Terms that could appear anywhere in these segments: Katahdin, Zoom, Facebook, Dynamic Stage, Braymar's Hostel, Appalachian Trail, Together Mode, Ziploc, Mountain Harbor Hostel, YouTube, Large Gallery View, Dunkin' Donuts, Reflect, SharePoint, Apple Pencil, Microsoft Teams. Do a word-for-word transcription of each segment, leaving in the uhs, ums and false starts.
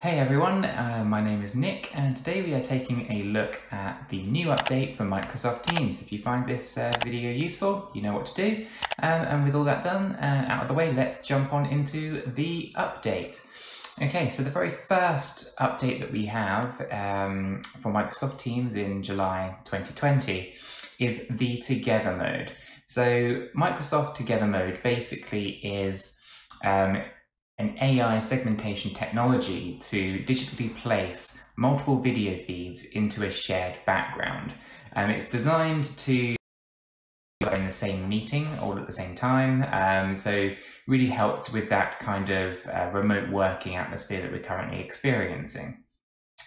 Hey everyone, uh, my name is Nick and today we are taking a look at the new update for Microsoft Teams. If you find this uh, video useful, you know what to do. Um, and with all that done and uh, out of the way, let's jump on into the update. Okay, so the very first update that we have um, for Microsoft Teams in July twenty twenty is the Together Mode. So Microsoft Together Mode basically is um, an A I segmentation technology to digitally place multiple video feeds into a shared background. Um, it's designed to be in the same meeting all at the same time, um, so really helped with that kind of uh, remote working atmosphere that we're currently experiencing.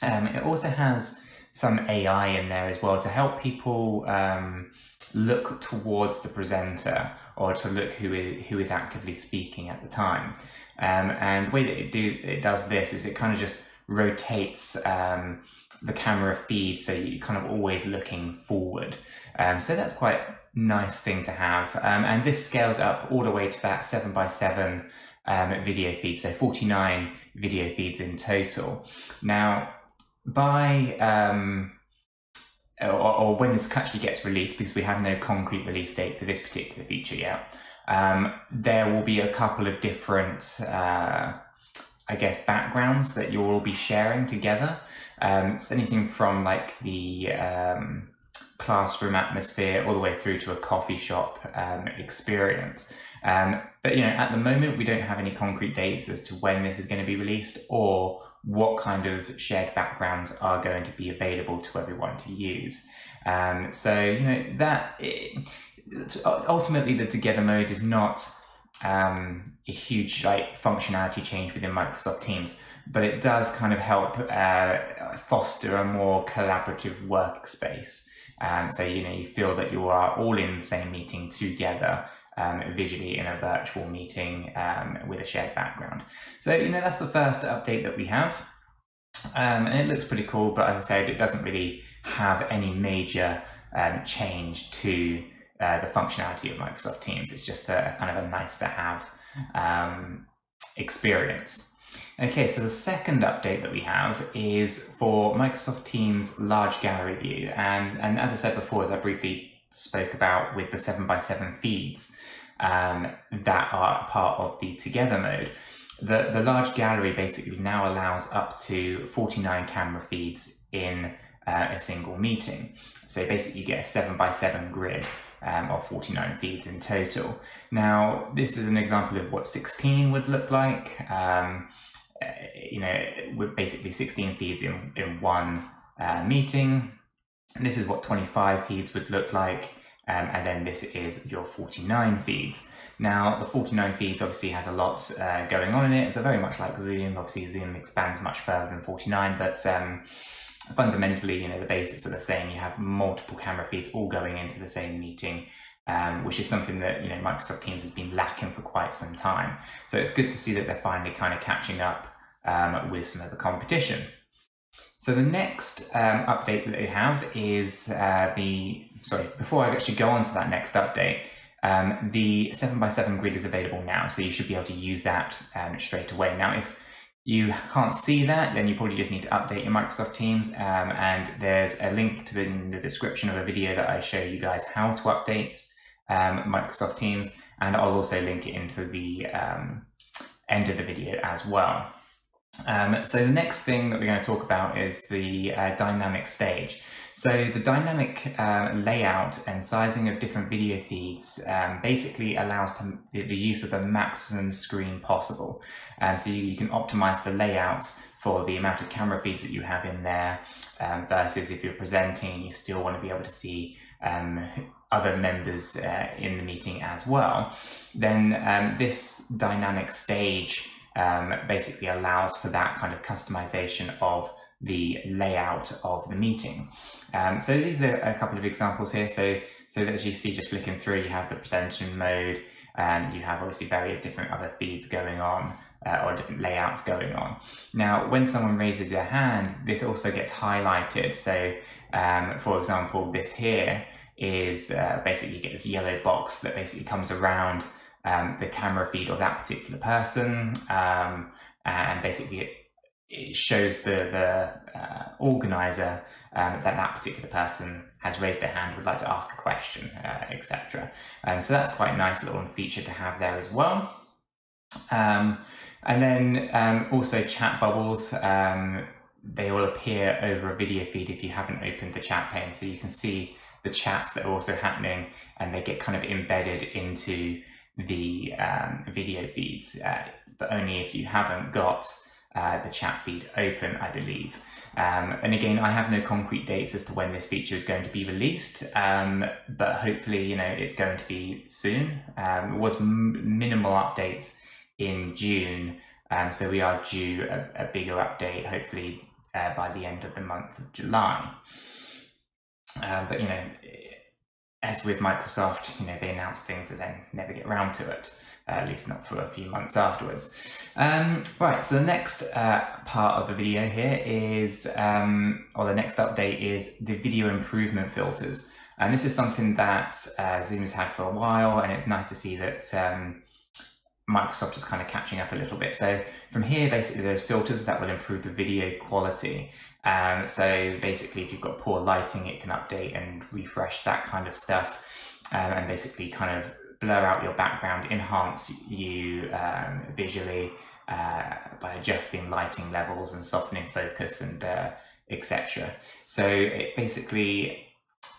Um, it also has some A I in there as well to help people um, look towards the presenter or to look who is, who is actively speaking at the time. Um, and the way that it, do, it does this is it kind of just rotates um, the camera feed so you're kind of always looking forward. Um, so that's quite a nice thing to have. Um, and this scales up all the way to that seven by seven um, video feed, so forty-nine video feeds in total. Now, by... Um, Or, or when this actually gets released, because we have no concrete release date for this particular feature yet, um, there will be a couple of different, uh, I guess, backgrounds that you'll all be sharing together. Um, so anything from like the um, classroom atmosphere all the way through to a coffee shop um, experience. Um, but you know, at the moment, we don't have any concrete dates as to when this is going to be released or what kind of shared backgrounds are going to be available to everyone to use. Um, so, you know, that it, ultimately the Together Mode is not um, a huge like functionality change within Microsoft Teams, but it does kind of help uh, foster a more collaborative workspace. Um, so, you know, you feel that you are all in the same meeting together, Um, visually in a virtual meeting um, with a shared background. So, you know, that's the first update that we have. Um, and it looks pretty cool, but as I said, it doesn't really have any major um, change to uh, the functionality of Microsoft Teams. It's just a, a kind of a nice to have um, experience. Okay, so the second update that we have is for Microsoft Teams Large Gallery View. And, and as I said before, as I briefly spoke about with the seven by seven feeds um, that are part of the Together Mode. The, the large gallery basically now allows up to forty-nine camera feeds in uh, a single meeting. So basically you get a seven by seven grid um, of forty-nine feeds in total. Now, this is an example of what sixteen would look like. Um, you know, with basically sixteen feeds in, in one uh, meeting. And this is what twenty-five feeds would look like, um, and then this is your forty-nine feeds. Now, the forty-nine feeds obviously has a lot uh, going on in it. It's very much like Zoom. Obviously, Zoom expands much further than forty-nine, but um, fundamentally, you know, the basics are the same. You have multiple camera feeds all going into the same meeting, um, which is something that, you know, Microsoft Teams has been lacking for quite some time. So it's good to see that they're finally kind of catching up um, with some of the competition. So the next um, update that they have is uh, the, sorry, before I actually go on to that next update, um, the seven by seven grid is available now, so you should be able to use that um, straight away. Now, if you can't see that, then you probably just need to update your Microsoft Teams, um, and there's a link to the, in the description of a video that I show you guys how to update um, Microsoft Teams, and I'll also link it into the um, end of the video as well. Um, so the next thing that we're going to talk about is the uh, dynamic stage. So the dynamic uh, layout and sizing of different video feeds um, basically allows to, the, the use of the maximum screen possible. Um, so you, you can optimize the layouts for the amount of camera feeds that you have in there um, versus if you're presenting, you still want to be able to see um, other members uh, in the meeting as well. Then um, this dynamic stage Um, basically allows for that kind of customization of the layout of the meeting. Um, so these are a couple of examples here. So, so as you see, just flicking through, you have the presentation mode, um, you have obviously various different other feeds going on uh, or different layouts going on. Now, when someone raises their hand, this also gets highlighted. So um, for example, this here is uh, basically you get this yellow box that basically comes around Um, the camera feed of that particular person, um, and basically it it shows the, the uh, organizer um, that that particular person has raised their hand, would like to ask a question, uh, et cetera. Um, so that's quite a nice little feature to have there as well. Um, and then um, also chat bubbles, um, they all appear over a video feed if you haven't opened the chat pane. So you can see the chats that are also happening, and they get kind of embedded into the um, video feeds, uh, but only if you haven't got Uh, the chat feed open, I believe. Um, and again, I have no concrete dates as to when this feature is going to be released, um, but hopefully, you know, it's going to be soon. Um, it was m minimal updates in June, um, so we are due a, a bigger update, hopefully uh, by the end of the month of July. Uh, but, you know, as with Microsoft, you know, they announce things and then never get around to it. Uh, at least not for a few months afterwards. Um, right, so the next uh, part of the video here is, um, or the next update is the video improvement filters. And this is something that uh, Zoom has had for a while, and it's nice to see that um, Microsoft is kind of catching up a little bit. So from here, basically there's filters that will improve the video quality. Um, so basically if you've got poor lighting, it can update and refresh that kind of stuff, um, and basically kind of blur out your background, enhance you um, visually uh, by adjusting lighting levels and softening focus and uh, et cetera. So it basically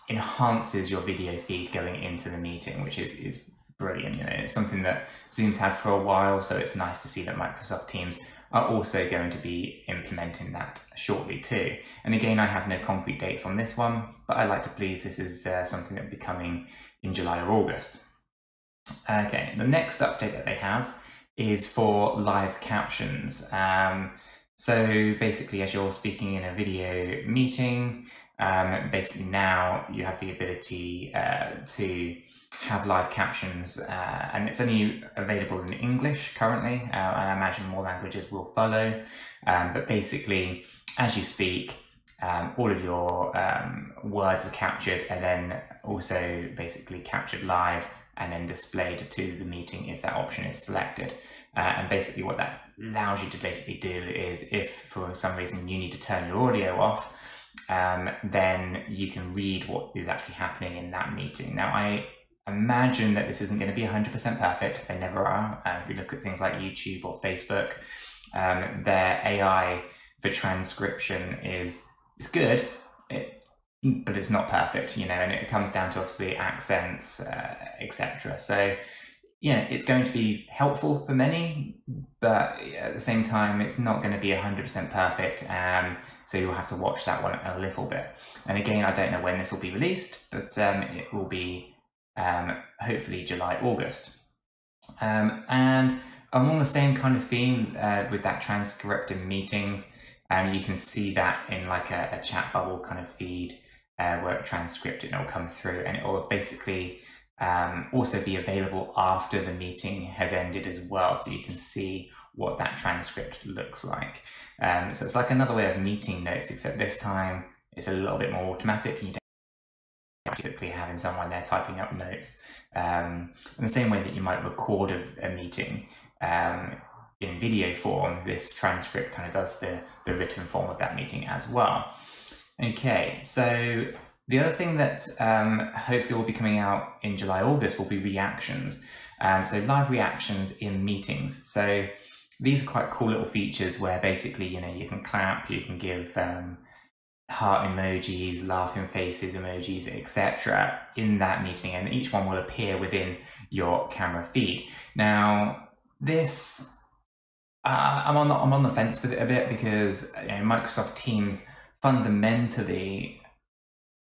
enhances your video feed going into the meeting, which is, is brilliant. You know, it's something that Zoom's had for a while, so it's nice to see that Microsoft Teams are also going to be implementing that shortly too. And again, I have no concrete dates on this one, but I like to believe this is uh, something that will be coming in July or August. Okay, the next update that they have is for live captions. Um, so basically, as you're speaking in a video meeting, um, basically now you have the ability uh, to have live captions, uh, and it's only available in English currently, uh, and I imagine more languages will follow. Um, but basically, as you speak, Um, all of your um, words are captured, and then also basically captured live and then displayed to the meeting if that option is selected. Uh, and basically what that allows you to basically do is, if for some reason you need to turn your audio off, um, then you can read what is actually happening in that meeting. Now, I imagine that this isn't going to be one hundred percent perfect. They never are. Uh, if you look at things like YouTube or Facebook, um, their A I for transcription is It's good, it, but it's not perfect, you know, and it comes down to obviously accents, uh, et cetera. So, you know, it's going to be helpful for many, but at the same time, it's not going to be one hundred percent perfect. Um, so you'll have to watch that one a little bit. And again, I don't know when this will be released, but um, it will be um, hopefully July, August. Um, and along the same kind of theme uh, with that transcripting meetings, Um, you can see that in like a, a chat bubble kind of feed uh, where it transcript and it'll come through, and it will basically um, also be available after the meeting has ended as well. So you can see what that transcript looks like. Um, so it's like another way of meeting notes, except this time it's a little bit more automatic. You don't practically having someone there typing up notes um, in the same way that you might record a, a meeting. Um, in video form, this transcript kind of does the, the written form of that meeting as well. Okay, so the other thing that um, hopefully will be coming out in July, August will be reactions. Um, so live reactions in meetings. So these are quite cool little features where basically, you know, you can clap, you can give um, heart emojis, laughing faces emojis, et cetera in that meeting, and each one will appear within your camera feed. Now, this Uh, I'm on the, I'm on the fence with it a bit, because you know, Microsoft Teams fundamentally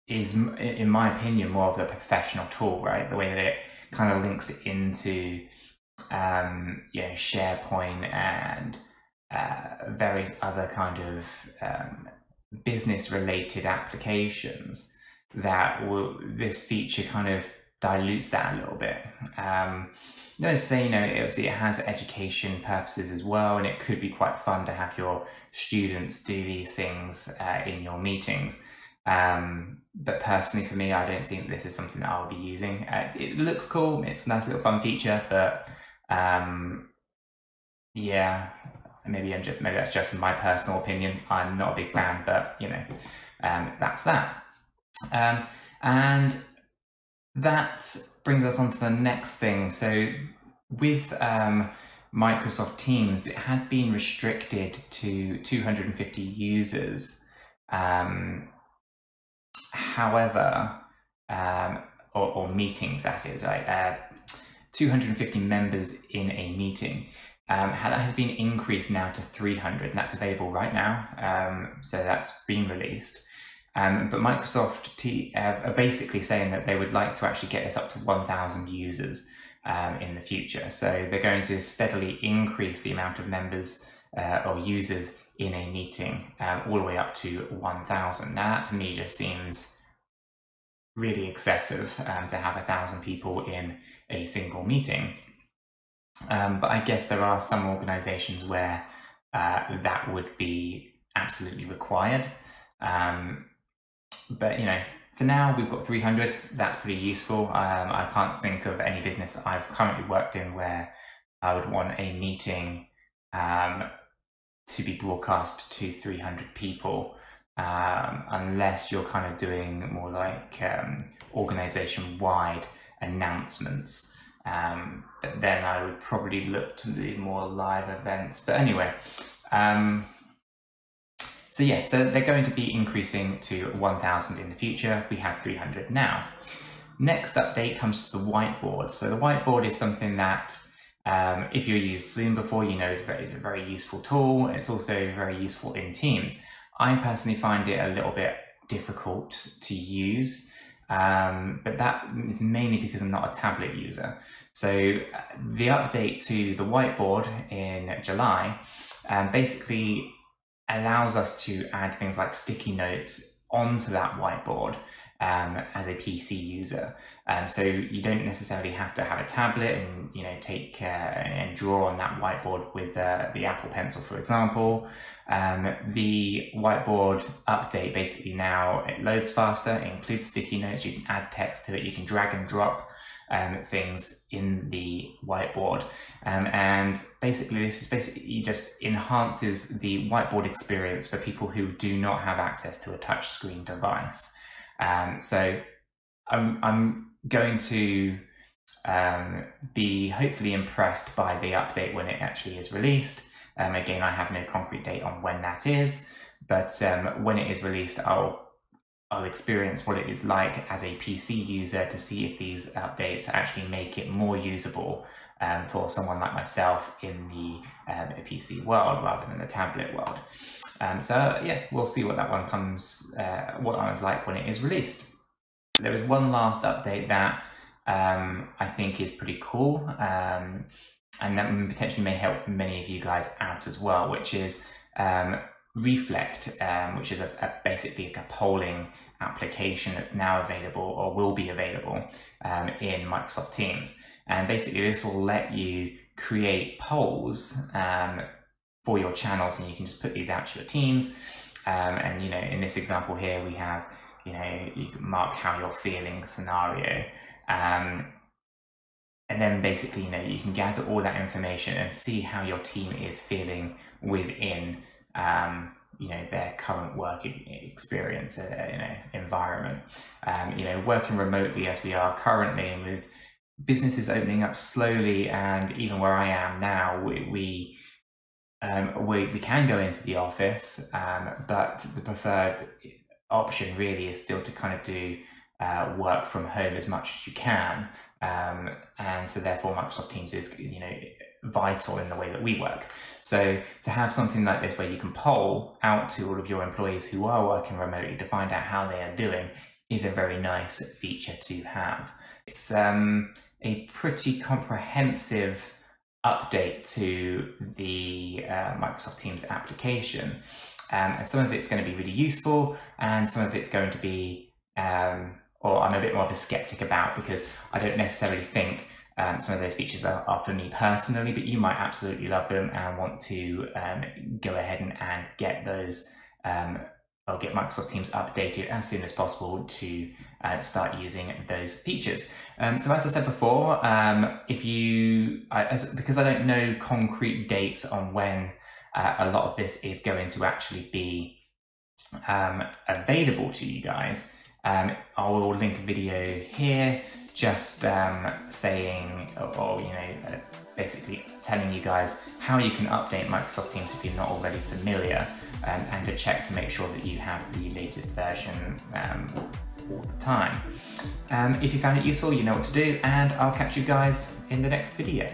is, in my opinion, more of a professional tool, right? The way that it kind of links it into um, you know, SharePoint and uh, various other kind of um, business-related applications, that will, this feature kind of dilutes that a little bit. Um, notice that, you know, it, obviously it has education purposes as well, and it could be quite fun to have your students do these things uh, in your meetings. Um, but personally for me, I don't think this is something that I'll be using. Uh, it looks cool, it's a nice little fun feature, but um, yeah, maybe I'm just, maybe that's just my personal opinion. I'm not a big fan, but you know, um, that's that. Um, and that brings us on to the next thing. So with um, Microsoft Teams, it had been restricted to two hundred fifty users. Um, however, um, or, or meetings, that is, right? Uh, two hundred fifty members in a meeting. Um, that has been increased now to three hundred, and that's available right now. Um, so that's been released. Um, but Microsoft T, uh, are basically saying that they would like to actually get this up to one thousand users um, in the future. So they're going to steadily increase the amount of members uh, or users in a meeting um, all the way up to one thousand. Now that to me just seems really excessive um, to have a thousand people in a single meeting. Um, but I guess there are some organizations where uh, that would be absolutely required. Um, but, you know, for now, we've got three hundred. That's pretty useful. Um, I can't think of any business that I've currently worked in where I would want a meeting um, to be broadcast to three hundred people, um, unless you're kind of doing more like um, organization-wide announcements. Um, but then I would probably look to do more live events. But anyway, um, so yeah, so they're going to be increasing to one thousand in the future. We have three hundred now. Next update comes to the whiteboard. So the whiteboard is something that um, if you've used Zoom before, you know it's, very, it's a very useful tool. It's also very useful in Teams. I personally find it a little bit difficult to use. Um, but that is mainly because I'm not a tablet user. So uh, the update to the whiteboard in July um, basically allows us to add things like sticky notes onto that whiteboard um, as a P C user. Um, so you don't necessarily have to have a tablet and, you know, take uh, and draw on that whiteboard with uh, the Apple Pencil, for example. Um, the whiteboard update basically now, it loads faster, it includes sticky notes, you can add text to it, you can drag and drop um, things in the whiteboard. Um, and basically this is basically just enhances the whiteboard experience for people who do not have access to a touchscreen device. Um, so I'm, I'm going to um, be hopefully impressed by the update when it actually is released. Um, again, I have no concrete date on when that is, but um, when it is released, I'll, I'll experience what it is like as a P C user to see if these updates actually make it more usable um, for someone like myself in the um, P C world rather than the tablet world. Um, so yeah, we'll see what that one comes, uh, what that one's like when it is released. There is one last update that um, I think is pretty cool. Um, and that potentially may help many of you guys out as well, which is um, Reflect, um, which is a, a basically like a polling application that's now available or will be available um, in Microsoft Teams. And basically this will let you create polls um, for your channels, and you can just put these out to your teams. Um, and, you know, in this example here, we have, you know, you can mark how you're feeling scenario. Um, And then basically, you know, you can gather all that information and see how your team is feeling within, um, you know, their current working experience, uh, you know, environment. Um, you know, working remotely as we are currently, and with businesses opening up slowly, and even where I am now, we we, um, we, we can go into the office, um, but the preferred option really is still to kind of do uh, work from home as much as you can. Um, and so therefore Microsoft Teams is, you know, vital in the way that we work. So to have something like this where you can poll out to all of your employees who are working remotely to find out how they are doing is a very nice feature to have. It's um, a pretty comprehensive update to the uh, Microsoft Teams application. Um, and some of it's going to be really useful, and some of it's going to be... Um, or I'm a bit more of a skeptic about, because I don't necessarily think um, some of those features are, are for me personally, but you might absolutely love them and want to um, go ahead and, and get those, um, or get Microsoft Teams updated as soon as possible to uh, start using those features. Um, so as I said before, um, if you, I, as, because I don't know concrete dates on when uh, a lot of this is going to actually be um, available to you guys. Um, I will link a video here just um, saying, or, or you know, uh, basically telling you guys how you can update Microsoft Teams if you're not already familiar, um, and to check to make sure that you have the latest version um, all the time. Um, if you found it useful, you know what to do, and I'll catch you guys in the next video.